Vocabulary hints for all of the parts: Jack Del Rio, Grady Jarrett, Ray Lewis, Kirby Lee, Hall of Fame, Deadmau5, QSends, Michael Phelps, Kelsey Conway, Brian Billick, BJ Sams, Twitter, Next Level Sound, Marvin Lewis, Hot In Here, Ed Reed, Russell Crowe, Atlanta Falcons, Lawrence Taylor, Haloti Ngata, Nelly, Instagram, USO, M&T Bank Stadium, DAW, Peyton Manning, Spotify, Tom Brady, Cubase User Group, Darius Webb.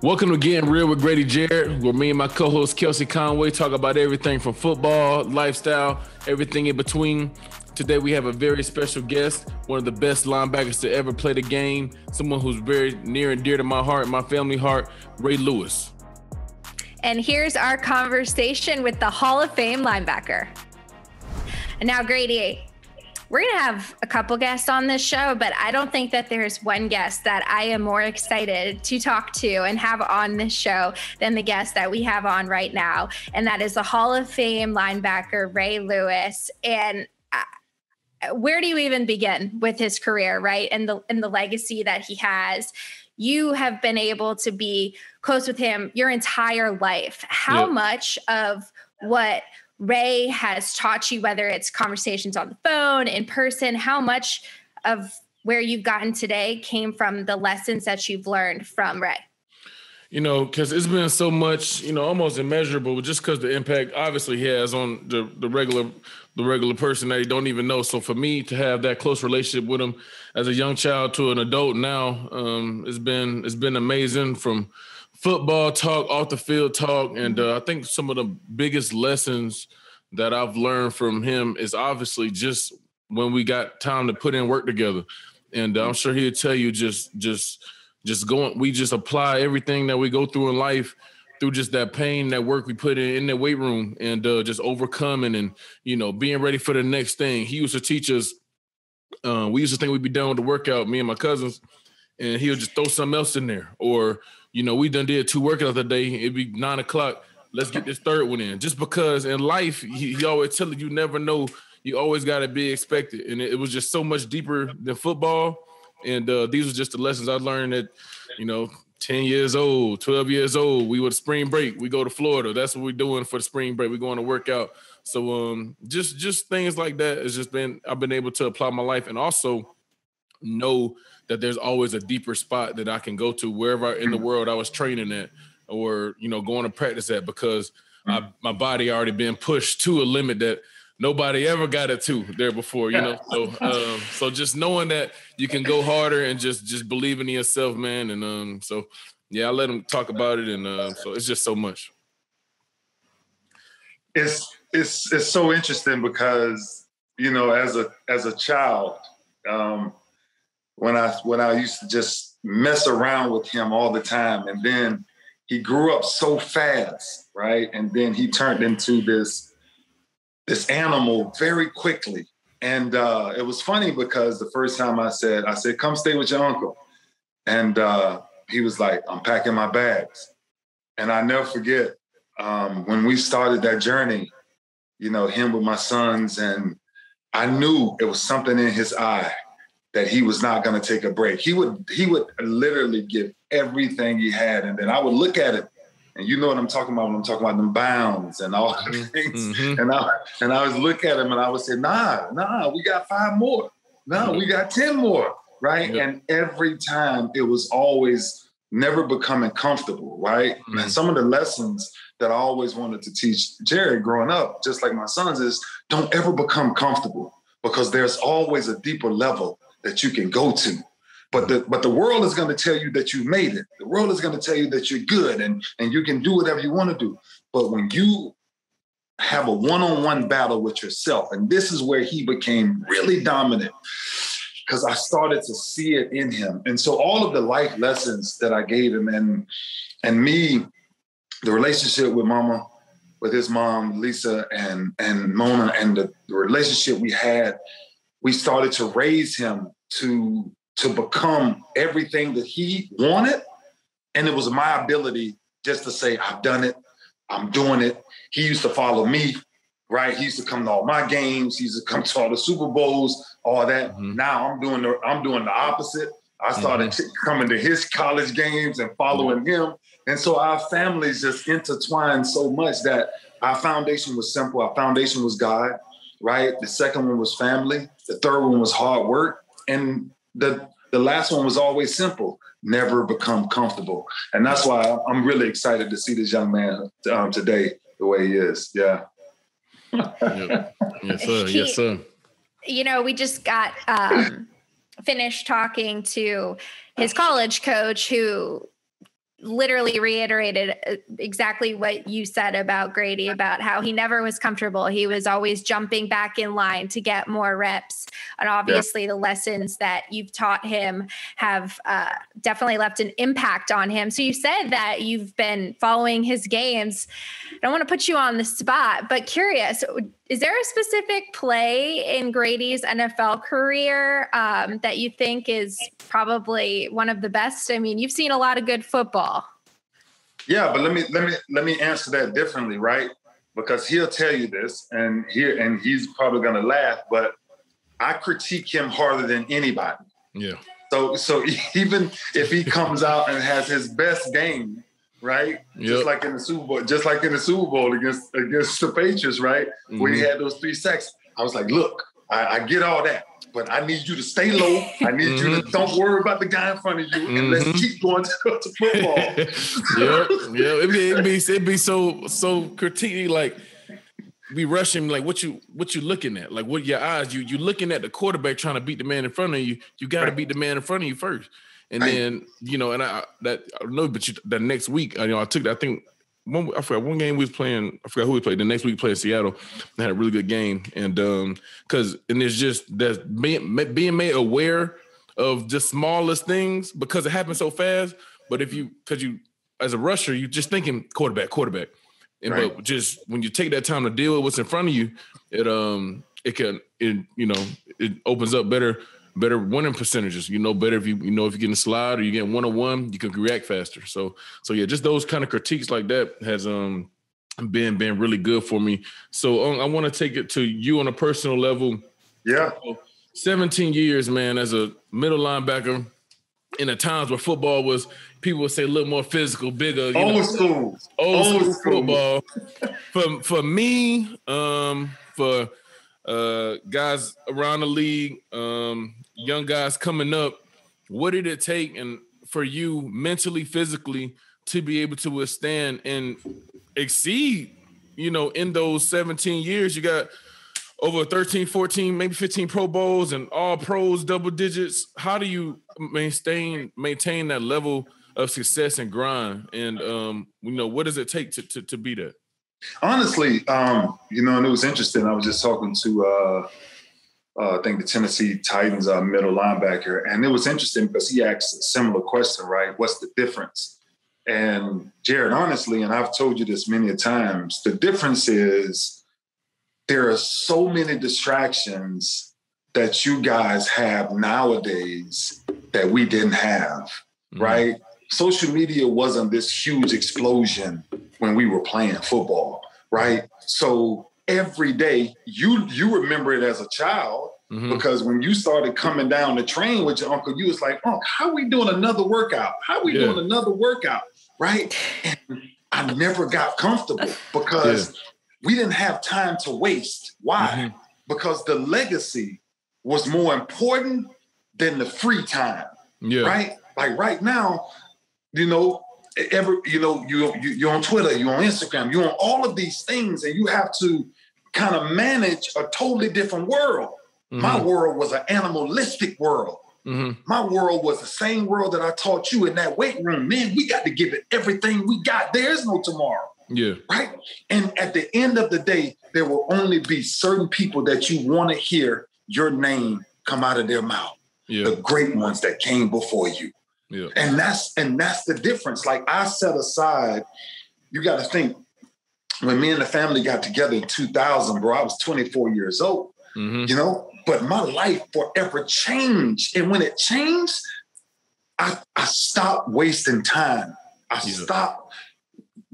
Welcome to Getting Real with Grady Jarrett, where me and my co-host Kelsey Conway talk about everything from football, lifestyle, everything in between. Today we have a very special guest, one of the best linebackers to ever play the game, someone who's very near and dear to my heart, my family heart, Ray Lewis. And here's our conversation with the Hall of Fame linebacker. And now, Grady, we're going to have a couple guests on this show, but I don't think that there's one guest that I am more excited to talk to and have on this show than the guest that we have on right now. And that is the Hall of Fame linebacker, Ray Lewis. And where do you even begin with his career, right? And the legacy that he has. You have been able to be close with him your entire life. How much of what Ray has taught you, whether it's conversations on the phone, in person, how much of where you've gotten today came from the lessons that you've learned from Ray? You know, because it's been so much, you know, almost immeasurable, just because the impact obviously he has on the regular person that you don't even know. So for me to have that close relationship with him as a young child to an adult now, it's been amazing. From football talk, off the field talk. And I think some of the biggest lessons that I've learned from him is obviously just when we got time to put in work together. And I'm sure he'll tell you we just apply everything that we go through in life through just that pain, that work we put in the weight room, and just overcoming and, you know, being ready for the next thing. He used to teach us, we used to think we'd be done with the workout, me and my cousins, and he'll just throw something else in there. Or, you know, we done did 2 workouts a day. It'd be 9 o'clock. Let's get this third one in. Just because in life, he always tell you never know. You always got to be expected. And it was just so much deeper than football. And these were just the lessons I learned at, you know, 10 years old, 12 years old. We were spring break. We go to Florida. That's what we're doing for the spring break. We're going to work out. So just things like that has just been, I've been able to apply my life, and also know that there's always a deeper spot that I can go to wherever in the world I was training at, or, you know, going to practice at, because my body already been pushed to a limit that nobody ever got it to there before, you know? So just knowing that you can go harder and just believing in yourself, man. And I let him talk about it. And so it's just so much. It's so interesting because, you know, as a child, when I used to just mess around with him all the time, and then he grew up so fast, right? And then he turned into this animal very quickly. And it was funny because the first time I said, come stay with your uncle. And he was like, I'm packing my bags. And I never forget when we started that journey, you know, him with my sons, and I knew it was something in his eye that he was not going to take a break. He would literally give everything he had. And then I would look at him, and you know what I'm talking about when I'm talking about them bounds and all the things. Mm-hmm. And I would look at him and I would say, nah, we got 5 more. No, we got 10 more, right? Yeah. And every time it was always never becoming comfortable, right? Mm-hmm. And some of the lessons that I always wanted to teach Jared growing up, just like my sons, is don't ever become comfortable, because there's always a deeper level that you can go to. But the world is going to tell you that you made it. The world is going to tell you that you're good and you can do whatever you want to do. But when you have a one-on-one battle with yourself, and this is where he became really dominant, because I started to see it in him. And so all of the life lessons that I gave him, and me, the relationship with Mama, with his mom, Lisa, and Mona, and the relationship we had, we started to raise him to become everything that he wanted. And it was my ability just to say, I've done it, I'm doing it. He used to follow me, right? He used to come to all my games. He used to come to all the Super Bowls, all that. Mm-hmm. Now I'm doing the opposite. I started coming to his college games and following him. And so our families just intertwined so much that our foundation was simple. Our foundation was God, right? The second one was family. The third one was hard work. And the last one was always simple: never become comfortable. And that's why I'm really excited to see this young man today, the way he is. Yeah. Yep. Yes, sir. Yes, sir. You know, we just got finished talking to his college coach, who literally reiterated exactly what you said about Grady, about how he never was comfortable. He was always jumping back in line to get more reps. And obviously the lessons that you've taught him have definitely left an impact on him. So you said that you've been following his games. I don't want to put you on the spot, but curious, is there a specific play in Grady's NFL career that you think is probably one of the best? I mean, you've seen a lot of good football. Yeah, but let me answer that differently, right? Because he'll tell you this, and he's probably gonna laugh, but I critique him harder than anybody. Yeah. So even if he comes out and has his best game, right? Yep. Just like in the Super Bowl against the Patriots, right? Mm-hmm. When he had those 3 sacks, I was like, look, I get all that, but I need you to stay low. I need mm-hmm. you to don't worry about the guy in front of you, and mm-hmm. let's keep going to football. Yeah. It'd be so critiquing, like we rush him, like what you looking at? Like what your eyes, you looking at the quarterback trying to beat the man in front of you. You gotta beat the man in front of you first. And then, the next week, I took that, I think, I forgot one game we was playing, I forgot who we played. The next week we played Seattle. They had a really good game. And it's just that being made aware of the smallest things because it happens so fast. But as a rusher, you're just thinking quarterback. And but just when you take that time to deal with what's in front of you, it opens up better winning percentages, better if if you're getting a slide or you're getting one-on-one, you can react faster. So yeah, just those kind of critiques like that has been really good for me. So I want to take it to you on a personal level. Yeah. 17 years, man, as a middle linebacker in the times where football was, people would say a little more physical, bigger. Old school football. for me, for guys around the league, young guys coming up, what did it take and for you mentally, physically, to be able to withstand and exceed, in those 17 years? You got over 13, 14, maybe 15 Pro Bowls and all pros, double digits. How do you maintain that level of success and grind? And, what does it take to be that? Honestly, and it was interesting. I was just talking to, I think the Tennessee Titans middle linebacker, and it was interesting because he asked a similar question, right? What's the difference? And Jared, honestly, and I've told you this many times, the difference is there are so many distractions that you guys have nowadays that we didn't have, mm-hmm. right? Social media wasn't this huge explosion when we were playing football, right? So every day, you remember it as a child, mm-hmm. because when you started coming down the train with your uncle, you was like, Unc, how are we doing another workout? Right? And I never got comfortable because we didn't have time to waste. Why? Mm-hmm. Because the legacy was more important than the free time, right? Like right now, you're on Twitter, you're on Instagram, you're on all of these things, and you have to kind of manage a totally different world. Mm-hmm. My world was an animalistic world. Mm-hmm. My world was the same world that I taught you in that weight room. Man, we got to give it everything we got. There's no tomorrow. Yeah. Right? And at the end of the day, there will only be certain people that you want to hear your name come out of their mouth. Yeah. The great ones that came before you. Yeah. And that's the difference. Like I set aside, you got to think, when me and the family got together in 2000, bro, I was 24 years old, mm-hmm. But my life forever changed. And when it changed, I stopped wasting time. I stopped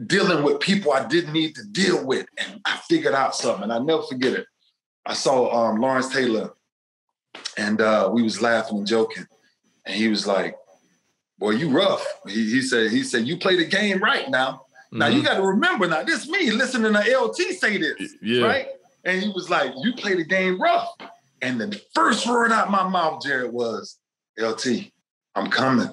dealing with people I didn't need to deal with. And I figured out something, and I never forget it. I saw Lawrence Taylor, and we was laughing and joking. And he was like, boy, you rough. He said, you play the game right now. Mm-hmm. Now, you got to remember, now, this me listening to LT say this, right? And he was like, you play the game rough. And the first word out my mouth, Jared, was, LT, I'm coming.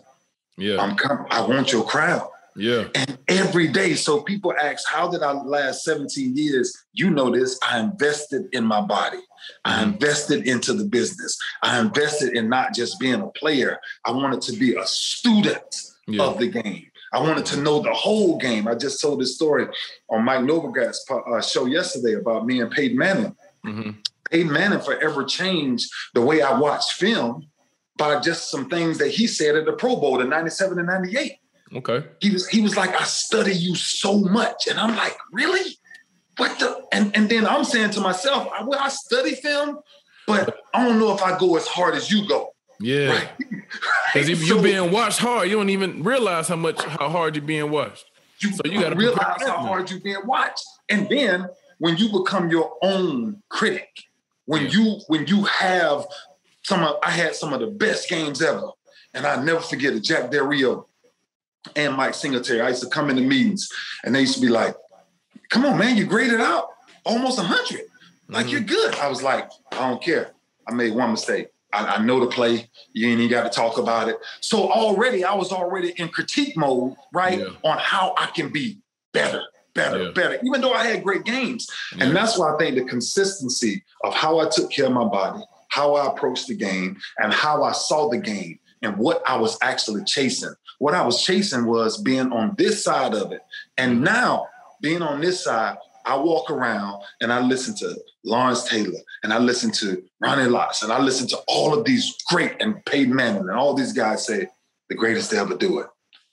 Yeah, I'm coming. I want your crowd. Yeah. And every day, so people ask, how did I last 17 years? You know this, I invested in my body. Mm-hmm. I invested into the business. I invested in not just being a player. I wanted to be a student of the game. I wanted to know the whole game. I just told this story on Mike Novograt's show yesterday about me and Peyton Manning. Mm-hmm. Peyton Manning forever changed the way I watched film by just some things that he said at the Pro Bowl in 97 and 98. Okay. He was like, I study you so much. And I'm like, really? What the? And then I'm saying to myself, I study film, but I don't know if I go as hard as you go. Yeah. Because if you're being watched hard, you don't even realize how hard you're being watched. So you got to realize how hard you're being watched. And then when you become your own critic, when you have I had some of the best games ever, and I'll never forget it, Jack Del Rio and Mike Singletary. I used to come into meetings and they used to be like, come on, man, you graded out almost 100. Like, you're good. I was like, I don't care. I made one mistake. I know the play. You ain't even got to talk about it. So already, I was already in critique mode, right? Yeah. On how I can be better, even though I had great games. Yeah. And that's why I think the consistency of how I took care of my body, how I approached the game, and how I saw the game, and what I was actually chasing. What I was chasing was being on this side of it. And now, being on this side, I walk around and I listen to Lawrence Taylor and I listen to Ronnie Lott and I listen to all of these great, and Peyton Manning and all these guys say, the greatest to ever do it.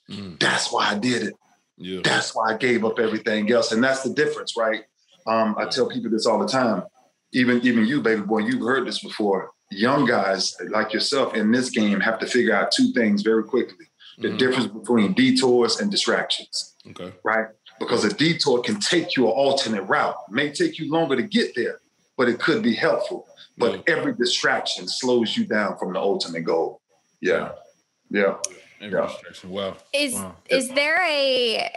Mm. That's why I did it. Yeah. That's why I gave up everything else. And that's the difference, right? I tell people this all the time. Even you, baby boy, you've heard this before. Young guys like yourself in this game have to figure out two things very quickly. The difference between detours and distractions, okay, right? Because a detour can take you an alternate route. It may take you longer to get there, but it could be helpful. But every distraction slows you down from the ultimate goal. Yeah. Distraction. Wow. Is there a,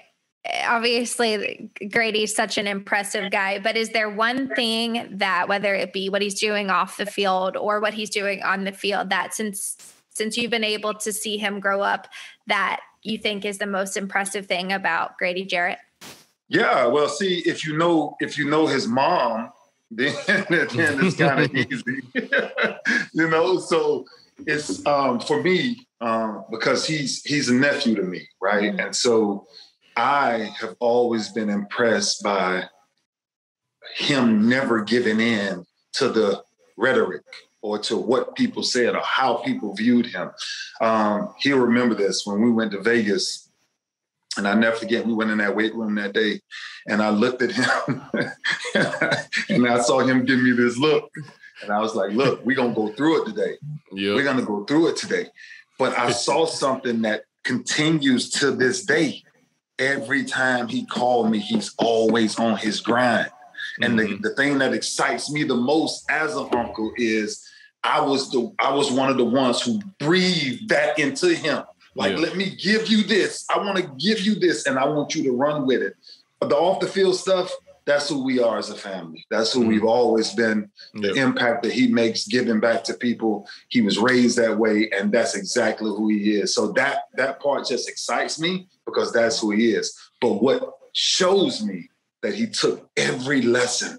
obviously Grady's such an impressive guy, but is there one thing that, whether it be what he's doing off the field or what he's doing on the field, that since you've been able to see him grow up, that you think is the most impressive thing about Grady Jarrett? Yeah, well, see, if you know his mom, then it's kind of easy, you know. So it's for me because he's a nephew to me, right? Mm-hmm. And so I have always been impressed by him never giving in to the rhetoric or to what people said or how people viewed him. He'll remember this when we went to Vegas, and I never forget, we went in that weight room that day and I looked at him and I saw him give me this look. And I was like, look, we're gonna go through it today. Yep. We're gonna go through it today. But I saw something that continues to this day. Every time he called me, he's always on his grind. And the thing that excites me the most as an uncle is I was one of the ones who breathed that into him. Like, let me give you this. I want to give you this, and I want you to run with it. But the off-the-field stuff, that's who we are as a family. That's who we've always been. The impact that he makes, giving back to people. He was raised that way, and that's exactly who he is. So that part just excites me because that's who he is. But what shows me that he took every lesson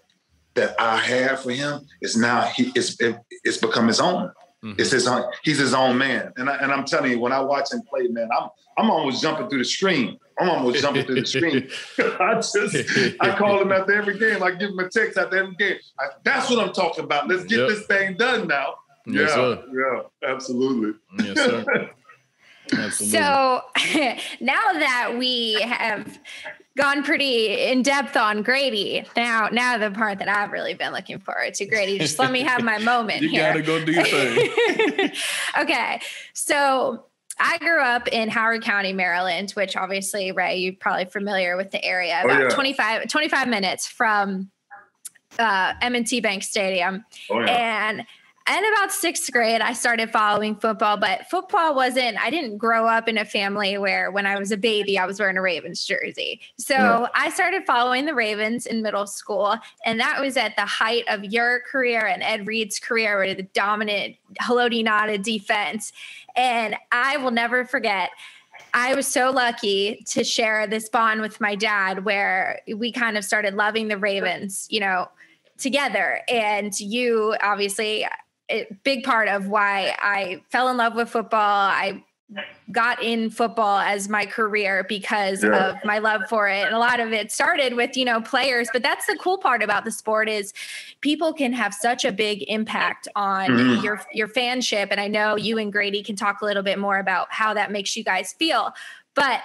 that I had for him is now it's become his own. Mm-hmm. It's his own. He's his own man. And I'm telling you, when I watch him play, man, I'm almost jumping through the screen. I call him after every game. I give him a text after every game. That's what I'm talking about. Let's get this thing done now. Yes, yeah, absolutely. Yes, sir. Absolutely. So now that we have gone pretty in depth on Grady. Now the part that I've really been looking forward to, Grady. Just let me have my moment. You here. You gotta go do your thing. Okay, so I grew up in Howard County, Maryland, which obviously, Ray, you're probably familiar with the area. About 25 minutes from M&T Bank Stadium, and. And about sixth grade, I started following football, but I didn't grow up in a family where when I was a baby, I was wearing a Ravens jersey. So I started following the Ravens in middle school. And that was at the height of your career and Ed Reed's career, where the dominant Haloti Ngata defense. And I will never forget, I was so lucky to share this bond with my dad where we kind of started loving the Ravens, you know, together. And you obviously, a big part of why I fell in love with football. I got in football as my career because of my love for it. And a lot of it started with, you know, players, but that's the cool part about the sport is people can have such a big impact on your fanship. And I know you and Grady can talk a little bit more about how that makes you guys feel, but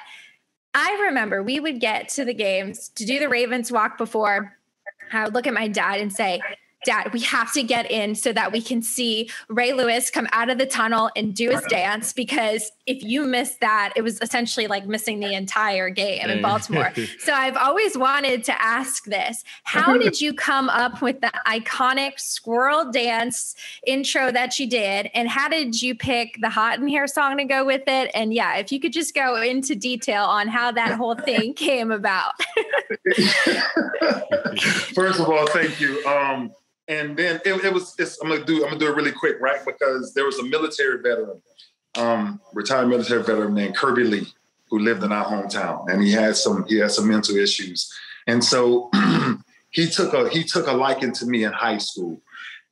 I remember we would get to the games to do the Ravens walk before. I would look at my dad and say, Dad, we have to get in so that we can see Ray Lewis come out of the tunnel and do his dance, because if you miss that, it was essentially like missing the entire game in Baltimore. So I've always wanted to ask this. How did you come up with the iconic squirrel dance intro that you did? And how did you pick the Hot in Here song to go with it? And yeah, if you could just go into detail on how that whole thing came about. First of all, thank you. And then I'm gonna do it really quick, right? Because there was a military veteran, retired military veteran named Kirby Lee, who lived in our hometown, and he had some mental issues, and so he took a liking to me in high school,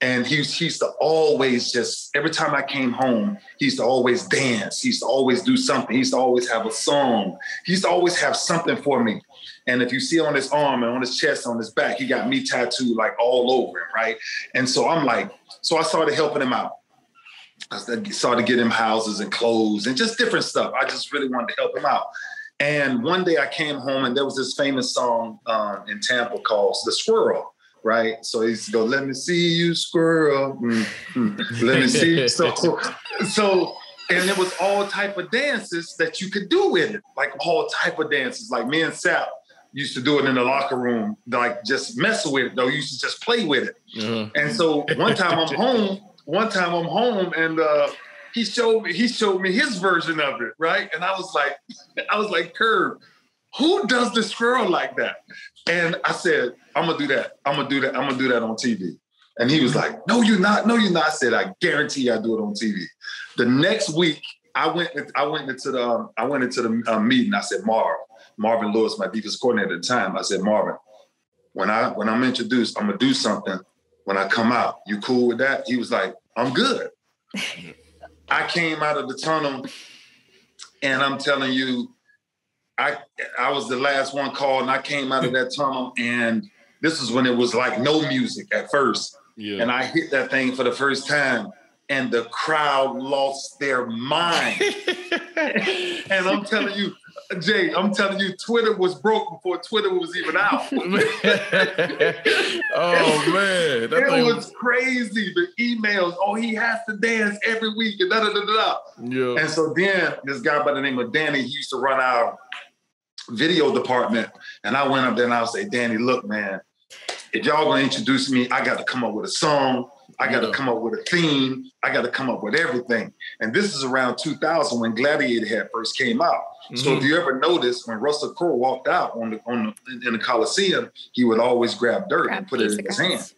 and he used to always just every time I came home, he used to always dance, he used to always do something, he used to always have a song, he used to always have something for me. And if you see on his arm and on his chest, on his back, he got me tattooed like all over him, right? And so I started helping him out. I started getting him houses and clothes and just different stuff. I just really wanted to help him out. And one day I came home and there was this famous song in Tampa called The Squirrel, right? So he used to go, let me see you, squirrel. Let me see you. And it was all type of dances that you could do with it, like all type of dances, like me and Sal used to do it in the locker room, like just mess with it, though. You used to just play with it. And so one time I'm home and he showed me his version of it, right? And I was like, Curb, who does this girl like that? And I said, I'm gonna do that on TV. And he was like, no, you're not. I said, I guarantee I do it on TV. The next week, I went into the meeting. I said, Marvin Lewis, my defense coordinator at the time. I said, Marvin, when I'm introduced, I'm gonna do something when I come out. You cool with that? He was like, I'm good. I came out of the tunnel, and I'm telling you, I was the last one called, and I came out of that tunnel, and this is when it was like no music at first. Yeah. And I hit that thing for the first time, and the crowd lost their mind. And I'm telling you, Jay, Twitter was broke before Twitter was even out. Oh, man. It was crazy. The emails, he has to dance every week. And, yeah. And so then this guy by the name of Danny, he used to run our video department. And I went up there and I would say, Danny, look, man, if y'all going to introduce me, I got to come up with a song. I got to come up with a theme. I got to come up with everything. And this is around 2000 when Gladiator had first came out. So if you ever noticed, when Russell Crowe walked out in the Coliseum, he would always grab dirt and put it in his hand.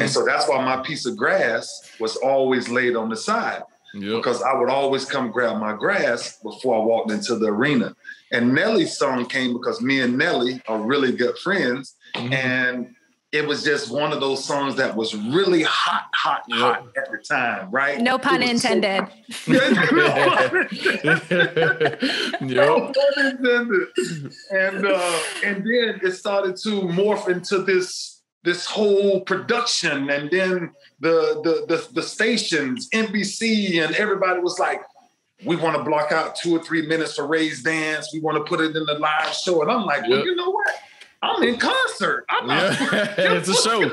And so that's why my piece of grass was always laid on the side, because I would always come grab my grass before I walked into the arena. And Nelly's song came because me and Nelly are really good friends. And it was just one of those songs that was really hot at the time, right? No pun intended. No pun intended. And then it started to morph into this whole production, and then the stations, NBC, and everybody was like, we want to block out 2 or 3 minutes for Ray's dance. We want to put it in the live show. And I'm like, well, you know what? I'm in concert. It's a show.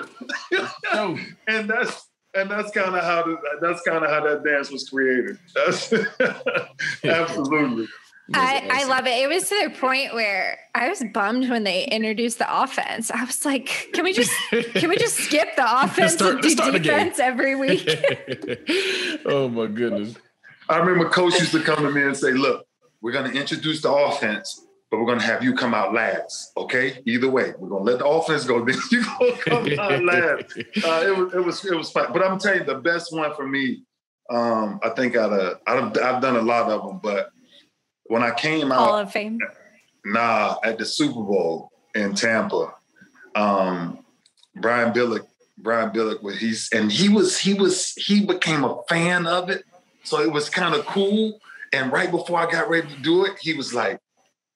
And that's kind of how that dance was created. That's absolutely. I love it. It was to the point where I was bummed when they introduced the offense. I was like, can we just skip the offense and do defense every week? Oh my goodness. I remember coach used to come to me and say, look, we're going to introduce the offense, but we're going to have you come out last, okay? Either way, we're going to let the offense go. Then you're going to come out last. It was fun. But I'm telling you, the best one for me, I think I've done a lot of them, but when I came out. Hall of Fame? Nah, at the Super Bowl in Tampa, Brian Billick, he became a fan of it. So it was kind of cool. And right before I got ready to do it, he was like,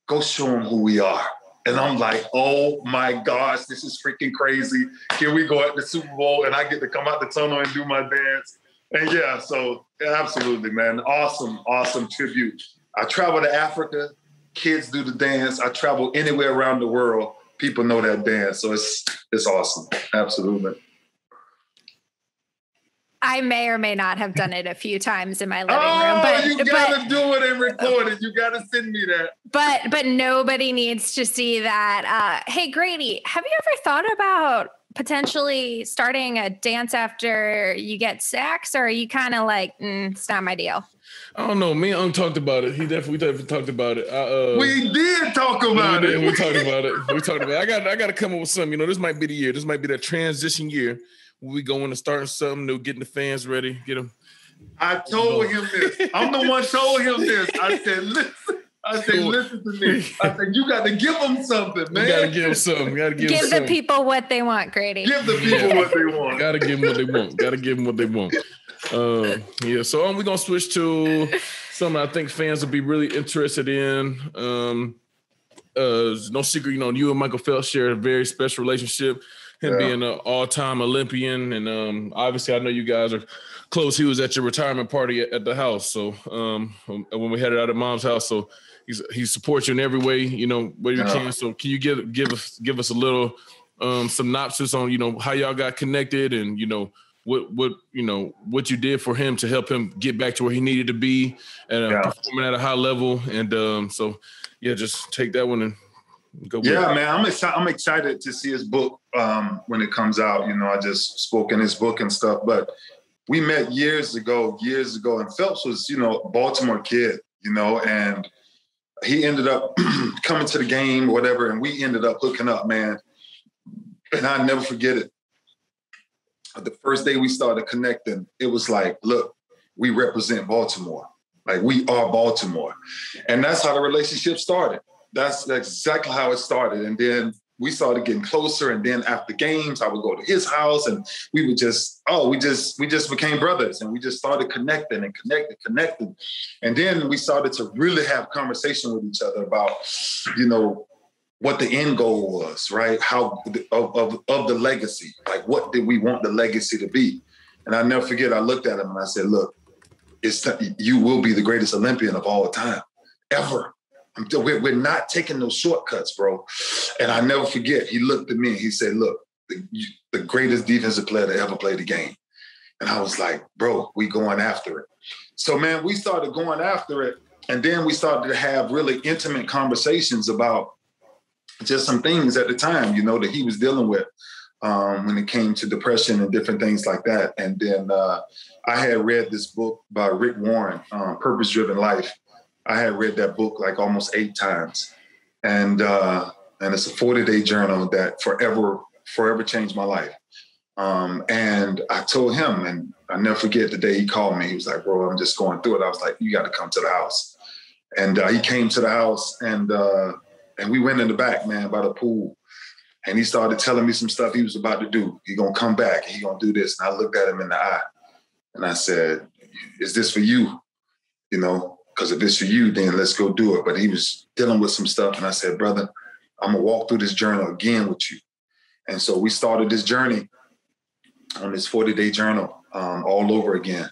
go show them who we are. And I'm like, oh my gosh, this is freaking crazy. Here we go at the Super Bowl and I get to come out the tunnel and do my dance. And yeah, so absolutely, man. Awesome, awesome tribute. I travel to Africa, kids do the dance. I travel anywhere around the world, people know that dance. So it's awesome, absolutely. I may or may not have done it a few times in my living room. But you gotta do it and record it. You gotta send me that. But nobody needs to see that. Hey, Grady, have you ever thought about potentially starting a dance after you get sacks, or are you kind of like, it's not my deal? I don't know. Me and Unc talked about it. We definitely talked about it. We talked about it. I got to come up with something. You know, this might be the year. This might be that transition year. We going to start something new, getting the fans ready, get them. I told him this. I'm the one told him this. I said, listen to me. I said, you got to give them something, man. You got to give them something. Give the people what they want, Grady. Give the people what they want. Got to give them what they want. Yeah, so we're going to switch to something I think fans will be really interested in. No secret, you know, you and Michael Phelps share a very special relationship. Him being an all-time Olympian, and obviously I know you guys are close. He was at your retirement party at the house, so when we headed out at Mom's house, so he supports you in every way, you know, where you can. So can you give us a little synopsis on, you know, how y'all got connected, and you know what you did for him to help him get back to where he needed to be and performing at a high level, and so yeah, just take that one and. Man, I'm excited to see his book when it comes out. You know, I just spoke in his book and stuff, but we met years ago, and Phelps was, you know, a Baltimore kid, you know, and he ended up coming to the game, or whatever, and we ended up hooking up, man. And I'll never forget it. The first day we started connecting, it was like, look, we represent Baltimore. Like, we are Baltimore. And that's how the relationship started. That's exactly how it started. And then we started getting closer. And then after games, I would go to his house and we would just, we just became brothers, and we just started connecting. And then we started to really have conversation with each other about, you know, what the end goal was, right? How of the legacy, like what did we want the legacy to be? And I'll never forget, I looked at him and I said, look, you will be the greatest Olympian of all time, ever. We're not taking no shortcuts, bro. And I never forget, he looked at me and he said, look, the greatest defensive player to ever play the game. And I was like, bro, we going after it. So, man, we started going after it. And then we started to have really intimate conversations about just some things at the time, you know, that he was dealing with when it came to depression and different things like that. And then I had read this book by Rick Warren, Purpose Driven Life. I had read that book like almost 8 times, and it's a 40-day journal that forever changed my life. And I told him, and I never forget the day he called me. He was like, "Bro, I'm just going through it." I was like, "You got to come to the house." And he came to the house, and we went in the back, man, by the pool. And he started telling me some stuff he was about to do. He gonna come back. He gonna do this. And I looked at him in the eye, and I said, "Is this for you?" You know. Because if it's for you, then let's go do it. But he was dealing with some stuff. And I said, brother, I'm going to walk through this journal again with you. And so we started this journey on this 40-day journal all over again.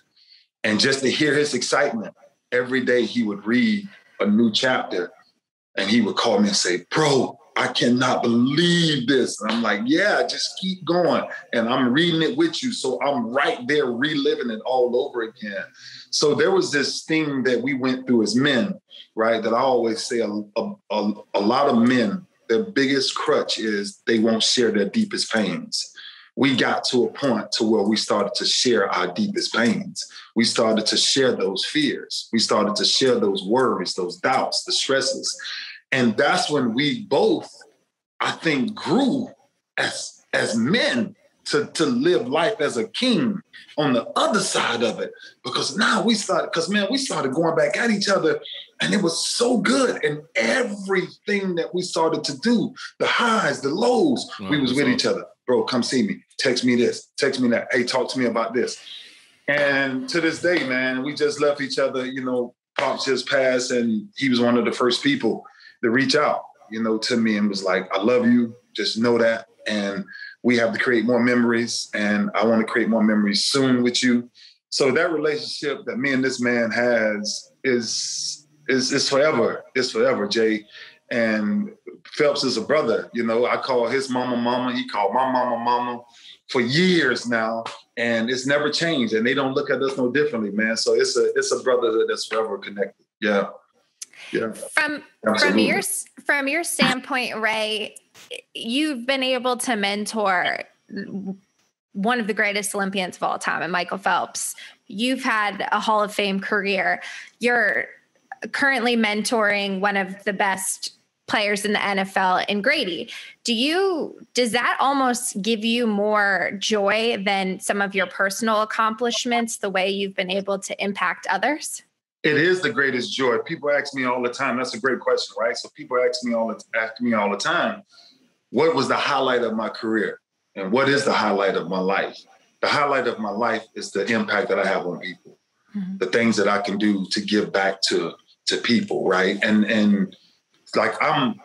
And just to hear his excitement, every day he would read a new chapter. And he would call me and say, bro, I cannot believe this. And I'm like, yeah, just keep going. And I'm reading it with you. So I'm right there reliving it all over again. So there was this thing that we went through as men, right? That I always say a lot of men, their biggest crutch is they won't share their deepest pains. We got to a point to where we started to share our deepest pains. We started to share those fears. We started to share those worries, those doubts, the stresses. And that's when we both, I think, grew as men to live life as a king on the other side of it. Because now we started going back at each other, and it was so good. And everything that we started to do, the highs, the lows, we was with each other. Bro, come see me. Text me this. Text me that. Hey, talk to me about this. And to this day, man, we just left each other, you know, Pops just passed, and he was one of the first people to reach out, you know, to me and was like, I love you. Just know that. And we have to create more memories, and I want to create more memories soon with you. So that relationship that me and this man has is forever. It's forever, Jay. And Phelps is a brother. You know, I call his mama, mama. He called my mama, mama for years now. And it's never changed. And they don't look at us no differly, man. So it's a brotherhood that's forever connected. Yeah. Yeah. From your standpoint, Ray, you've been able to mentor one of the greatest Olympians of all time, and Michael Phelps. You've had a Hall of Fame career. You're currently mentoring one of the best players in the NFL in Grady. Does that almost give you more joy than some of your personal accomplishments, the way you've been able to impact others? It is the greatest joy. People ask me all the time. That's a great question, right? So people ask me all the time, what was the highlight of my career? And what is the highlight of my life? The highlight of my life is the impact that I have on people, mm-hmm. the things that I can do to give back to people, right? And like I'm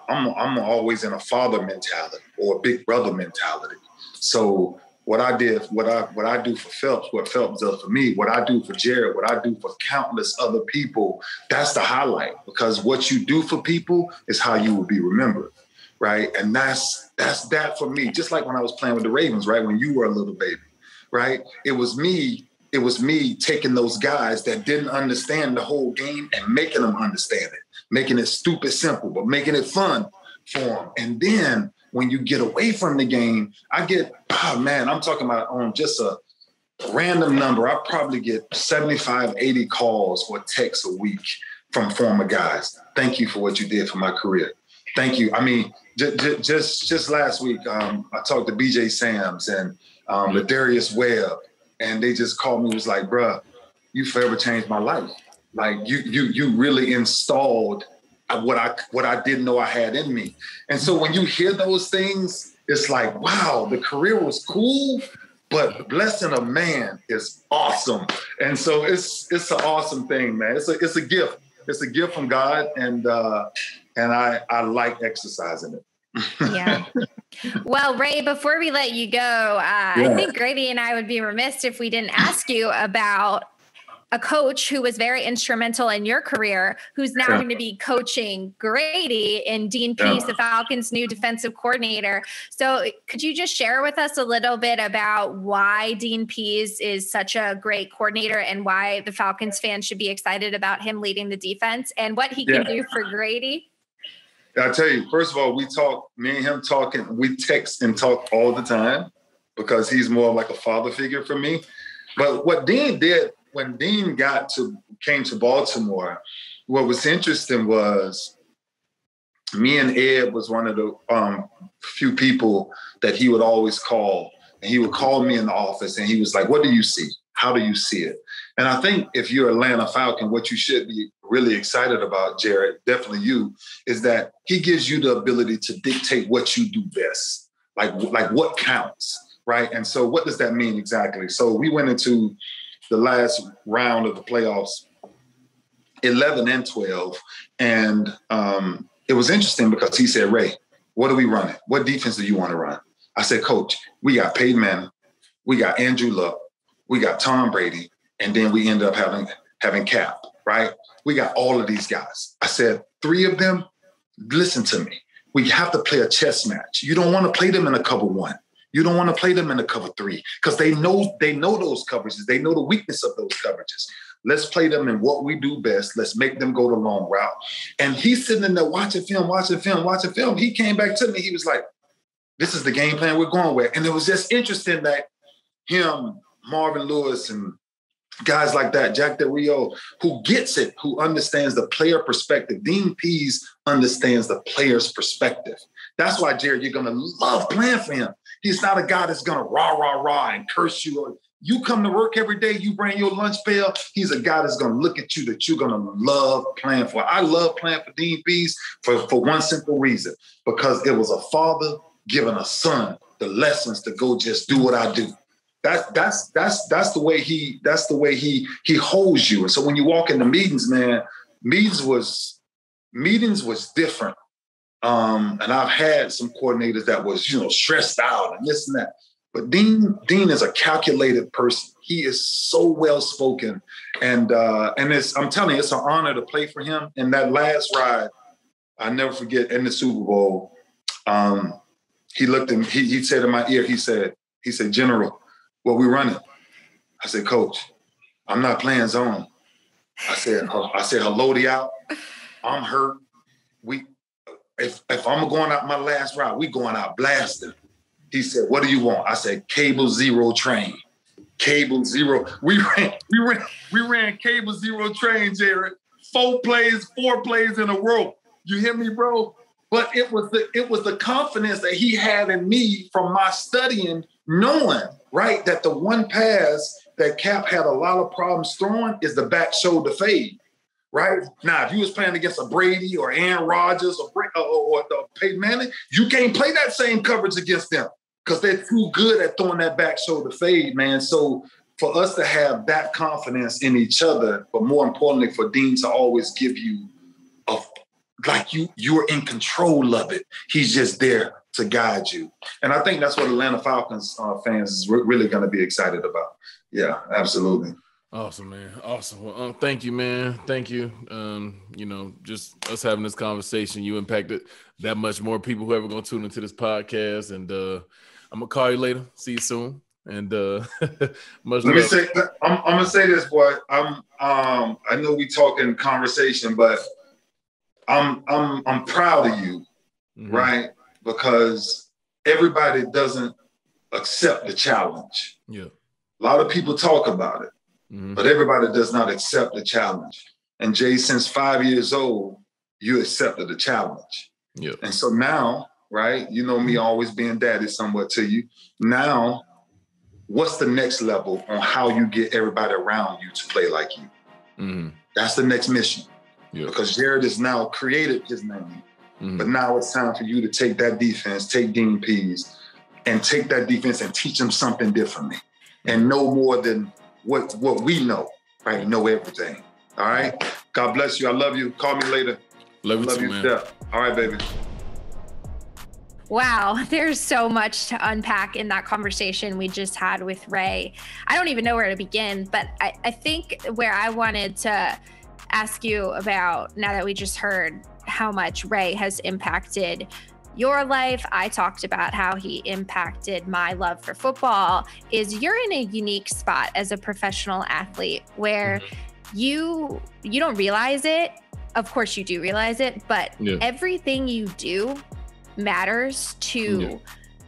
always in a father mentality or a big brother mentality. So what I do for Phelps, what Phelps does for me, what I do for Jared, what I do for countless other people, that's the highlight, because what you do for people is how you will be remembered, right? And that's that for me. Just like when I was playing with the Ravens, right? When you were a little baby, right? It was me taking those guys that didn't understand the whole game and making them understand it, making it stupid simple, but making it fun for them. And then when you get away from the game, I'm talking about on just a random number, I probably get 75, 80 calls or texts a week from former guys. Thank you for what you did for my career. Thank you. I mean, just last week, I talked to BJ Sams and Darius Webb, and they just called me and was like, bruh, you forever changed my life. Like you really installed what I didn't know I had in me. And so when you hear those things, it's like, wow, the career was cool, but blessing a man is awesome. And so it's an awesome thing, man. It's a gift. It's a gift from God. And I like exercising it. Yeah. Well, Ray, before we let you go, I think Grady and I would be remiss if we didn't ask you about a coach who was very instrumental in your career, who's now going to be coaching Grady, in Dean Pease, the Falcons' new defensive coordinator. So could you just share with us a little bit about why Dean Pease is such a great coordinator and why the Falcons fans should be excited about him leading the defense and what he can do for Grady? I tell you, first of all, we text and talk all the time because he's more like a father figure for me. But what Dean did, when Dean came to Baltimore, what was interesting was me and Ed was one of the few people that he would always call. And he would call me in the office and he was like, what do you see? How do you see it? And I think if you're Atlanta Falcon, what you should be really excited about, Jared, definitely you, is that he gives you the ability to dictate what you do best, like what counts, right? And so what does that mean exactly? So we went into the last round of the playoffs, 11 and 12. And it was interesting because he said, Ray, what are we running? What defense do you want to run? I said, Coach, we got Peyton Manning, we got Andrew Luck, we got Tom Brady, and then we ended up having Cap, right? We got all of these guys. I said, three of them, listen to me. We have to play a chess match. You don't want to play them in a cover one. You don't want to play them in a cover three because they know those coverages. They know the weakness of those coverages. Let's play them in what we do best. Let's make them go the long route. And he's sitting in there watching film. He came back to me. He was like, this is the game plan we're going with. And it was just interesting that him, Marvin Lewis, and guys like that, Jack Del Rio, who gets it, who understands the player perspective. Dean Pease understands the player's perspective. That's why, Jared, you're going to love playing for him. He's not a guy that's going to rah and curse you. You come to work every day, you bring your lunch pail. He's a guy that's going to look at you that you're going to love playing for. I love playing for Dean Pease for one simple reason, because it was a father giving a son the lessons to go just do what I do. That's the way he holds you. And so when you walk into meetings, man, meetings was different. And I've had some coordinators that was, stressed out and this and that. But Dean is a calculated person. He is so well-spoken. And I'm telling you, it's an honor to play for him. And that last ride, I'll never forget, in the Super Bowl, he looked at me, he said in my ear, he said, "General, what we running?" I said, "Coach, I'm not playing zone." I said, "Haloti out. I'm hurt. If I'm going out my last route, we going out blasting." He said, "What do you want?" I said, "Cable Zero Train." Cable Zero. We ran Cable Zero Train, Jared. 4 plays in a row. You hear me, bro? But it was the confidence that he had in me from my studying, knowing, right, that the one pass that Cap had a lot of problems throwing is the back shoulder fade, right? Now, if you was playing against a Brady or Aaron Rodgers or Peyton Manning, you can't play that same coverage against them because they're too good at throwing that back shoulder fade, man. So for us to have that confidence in each other, but more importantly, for Dean to always give you you're in control of it. He's just there to guide you. And I think that's what Atlanta Falcons fans is really going to be excited about. Yeah, absolutely. Awesome, man. Awesome. Well, thank you, man. Thank you. Just us having this conversation, you impacted that much more people who ever going to tune into this podcast. And I'm going to call you later. See you soon. And much love. I'm going to say this, boy. I know we talk in conversation, but I'm proud of you, mm-hmm. right? Because everybody doesn't accept the challenge. Yeah. A lot of people talk about it, mm-hmm. but everybody does not accept the challenge. And Jay, since 5 years old, you accepted the challenge. Yeah. And so now, right, you know me always being daddy somewhat to you. Now, what's the next level on how you get everybody around you to play like you? Mm-hmm. That's the next mission. Yeah. Because Jared has now created his name. Mm-hmm. But now it's time for you to take that defense, take Dean Pease, and take that defense and teach them something differently. And know more than what we know, right? Know everything. All right? God bless you. I love you. Call me later. Love you too, man. Steph. All right, baby. Wow, there's so much to unpack in that conversation we just had with Ray. I don't even know where to begin, but I think where I wanted to ask you about, now that we just heard how much Ray has impacted your life. I talked about how he impacted my love for football. Is you're in a unique spot as a professional athlete where mm-hmm. you don't realize it. Of course you do realize it, but yeah. everything you do matters to yeah.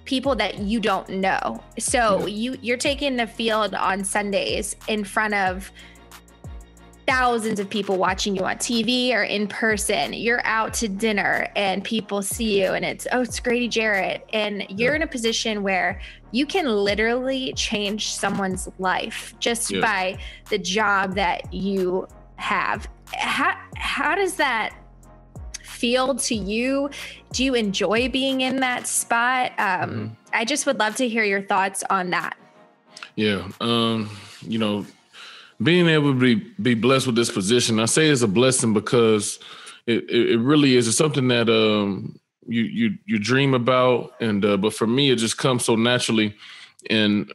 people that you don't know. So yeah. you're taking the field on Sundays in front of thousands of people watching you on TV or in person. You're out to dinner and people see you and it's Grady Jarrett. And you're in a position where you can literally change someone's life just yeah. by the job that you have. How does that feel to you? Do you enjoy being in that spot? Mm-hmm. I just would love to hear your thoughts on that. Yeah. Being able to be blessed with this position, I say it's a blessing because it really is. It's something that you dream about, and but for me, it just comes so naturally, and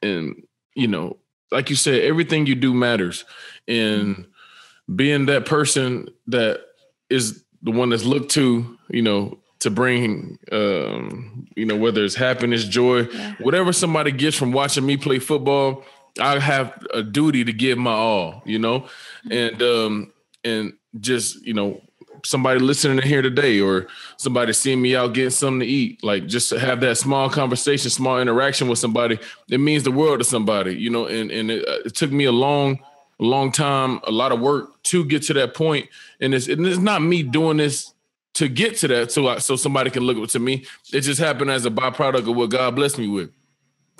like you said, everything you do matters. And being that person that is the one that's looked to, to bring, whether it's happiness, joy, whatever somebody gets from watching me play football. I have a duty to give my all, and just, somebody listening to here today or somebody seeing me out getting something to eat, like just to have that small conversation, small interaction with somebody, it means the world to somebody, and it took me a long time, a lot of work to get to that point. And it's not me doing this to get to that. So somebody can look up to me. It just happened as a byproduct of what God blessed me with.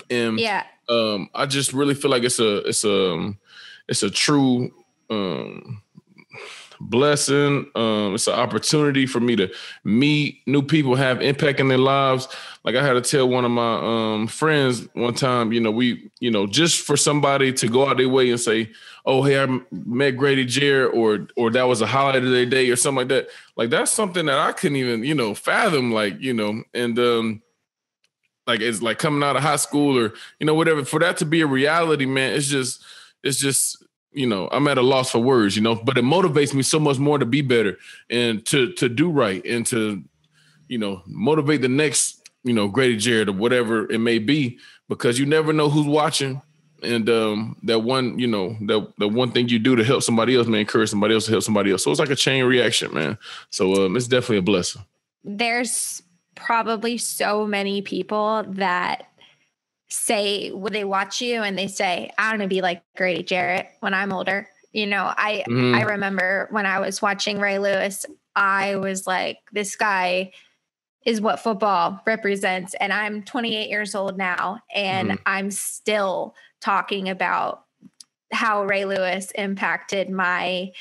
And yeah. I just really feel like it's a true, blessing. It's an opportunity for me to meet new people, have impact in their lives. Like I had to tell one of my friends one time, just for somebody to go out their way and say, oh, hey, I met Grady Jarrett or that was a highlight of their day or something like that. Like that's something that I couldn't even, fathom, it's like coming out of high school or, whatever. For that to be a reality, man, it's just, I'm at a loss for words, but it motivates me so much more to be better and to do right and to, motivate the next, Grady Jarrett or whatever it may be, because you never know who's watching. And that one, that one thing you do to help somebody else may encourage somebody else to help somebody else. So it's like a chain reaction, man. So it's definitely a blessing. There's probably so many people that say when they watch you and they say, I want to be like Grady Jarrett when I'm older. I remember when I was watching Ray Lewis, I was like, this guy is what football represents. And I'm 28 years old now, and I'm still talking about how Ray Lewis impacted my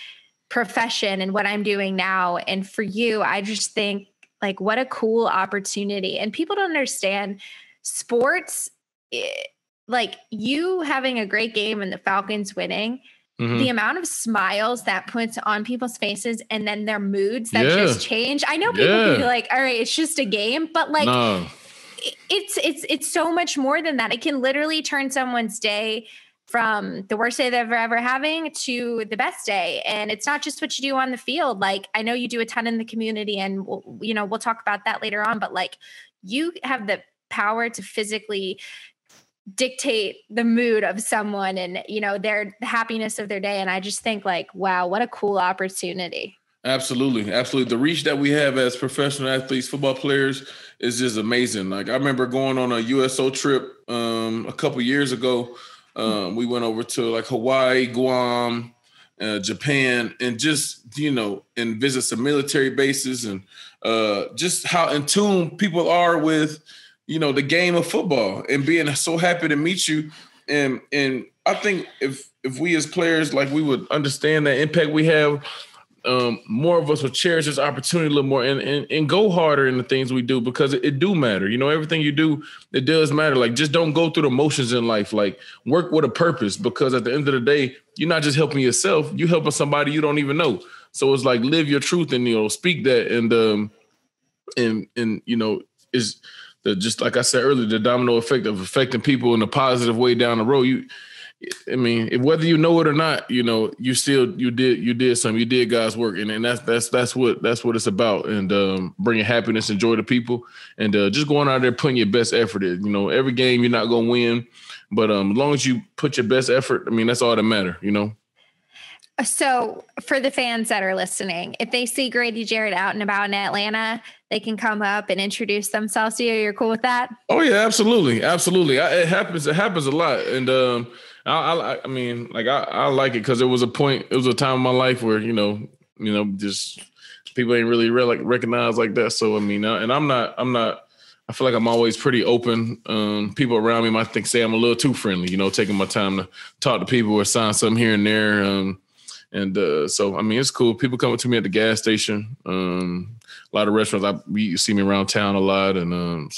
profession and what I'm doing now. And for you, I just think, like, what a cool opportunity. And people don't understand sports, like you having a great game and the Falcons winning, the amount of smiles that puts on people's faces and then their moods that just change. I know people can be like, all right, it's just a game, but like it's so much more than that. It can literally turn someone's day from the worst day they're ever having to the best day. And it's not just what you do on the field. Like, I know you do a ton in the community, and we'll talk about that later on, but like you have the power to physically dictate the mood of someone and, their happiness of their day. And I just think, like, wow, what a cool opportunity. Absolutely. Absolutely. The reach that we have as professional athletes, football players, is just amazing. Like, I remember going on a USO trip a couple years ago. We went over to like Hawaii, Guam, Japan, and just, and visit some military bases, and just how in tune people are with, the game of football, and being so happy to meet you. And I think if we as players, like, we would understand that impact we have, more of us would cherish this opportunity a little more and go harder in the things we do, because it do matter. Everything you do, it does matter. Like, just don't go through the motions in life. Like, work with a purpose, because at the end of the day, you're not just helping yourself, you're helping somebody you don't even know. So it's like, live your truth and, speak that. And is just like I said earlier, the domino effect of affecting people in a positive way down the road. Whether you know it or not, you did something. You did God's work, and that's what it's about. And bringing happiness and joy to people, and just going out there putting your best effort in. Every game you're not gonna win, but as long as you put your best effort, that's all that matters. So for the fans that are listening, if they see Grady Jarrett out and about in Atlanta, they can come up and introduce themselves to you. You're cool with that? Oh yeah, absolutely. Absolutely. It happens a lot. And I like it, because it was a time in my life where, just people ain't really recognized like that. So, and I feel like I'm always pretty open. People around me might say I'm a little too friendly, taking my time to talk to people or sign something here and there. So it's cool. People coming to me at the gas station. A lot of restaurants. You see me around town a lot. And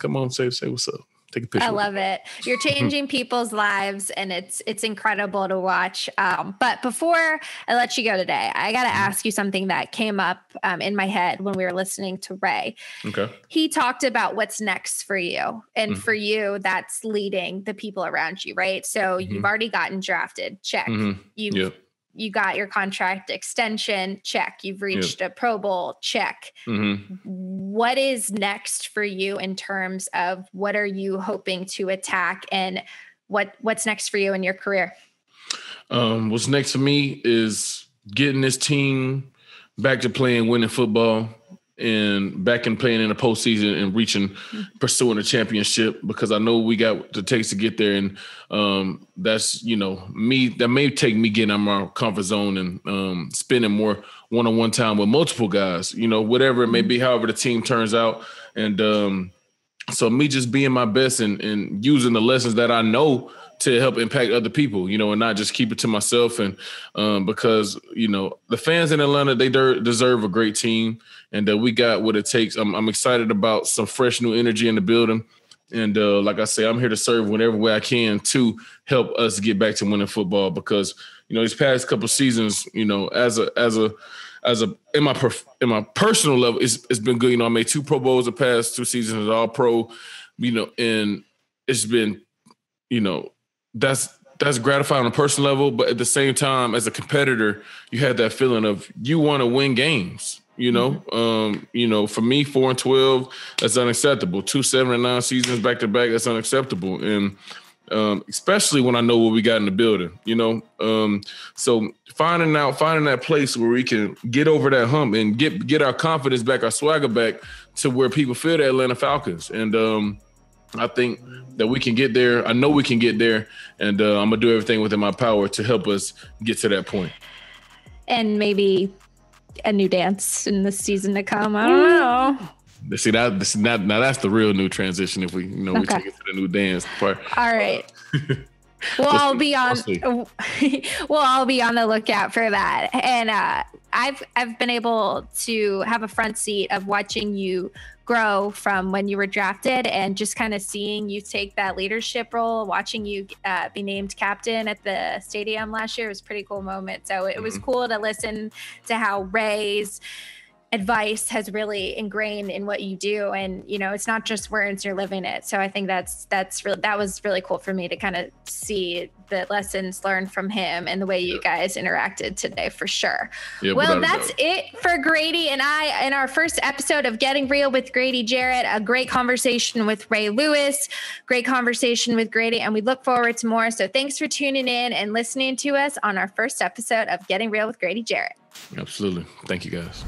come on, say what's up. Take a picture. I love it. You're changing people's lives, and it's incredible to watch. But before I let you go today, I got to ask you something that came up in my head when we were listening to Ray. Okay. He talked about what's next for you, and for you, that's leading the people around you, right? So you've already gotten drafted. Check. Mm-hmm. You got your contract extension. Check. You've reached a Pro Bowl. Check. Mm-hmm. What is next for you in terms of what are you hoping to attack, and what's next for you in your career? What's next for me is getting this team back to playing winning football, and back and playing in the postseason and pursuing a championship, because I know we got the takes to get there. And that's, me, that may take me getting out of my comfort zone and spending more one-on-one time with multiple guys, whatever it may be, however the team turns out. And so me just being my best and using the lessons that I know to help impact other people, you know, and not just keep it to myself. And because, you know, the fans in Atlanta, they deserve a great team, and we got what it takes. I'm excited about some fresh new energy in the building. And like I say, I'm here to serve whatever way I can to help us get back to winning football, because, you know, these past couple seasons, you know, in my personal level, it's been good. You know, I made 2 Pro Bowls the past 2 seasons, all pro, you know, and it's been, you know, that's gratifying on a personal level. But at the same time, as a competitor, you have that feeling of you want to win games. You know, you know, for me, 4-12, that's unacceptable. 2-7-9 seasons back to back, that's unacceptable. And especially when I know what we got in the building, you know. So finding that place where we can get over that hump and get our confidence back, our swagger back, to where people feel the Atlanta Falcons. And I think that we can get there. I know we can get there. And I'm going to do everything within my power to help us get to that point. And maybe a new dance in the season to come. I don't know. See, now that's the real new transition. If we, you know, we take it to the new dance part. All right. Well, I'll be on the lookout for that. And I've been able to have a front seat of watching you grow from when you were drafted, and just kind of seeing you take that leadership role, watching you be named captain at the stadium last year was a pretty cool moment. So it was cool to listen to how Ray's advice has really ingrained in what you do. And, you know, it's not just words, you're living it. So I think that was really cool for me to kind of see the lessons learned from him and the way you guys interacted today, for sure. Yeah, well, that's it for Grady and I in our first episode of Getting Real with Grady Jarrett. A great conversation with Ray Lewis, great conversation with Grady, and we look forward to more. So thanks for tuning in and listening to us on our first episode of Getting Real with Grady Jarrett. Absolutely. Thank you, guys.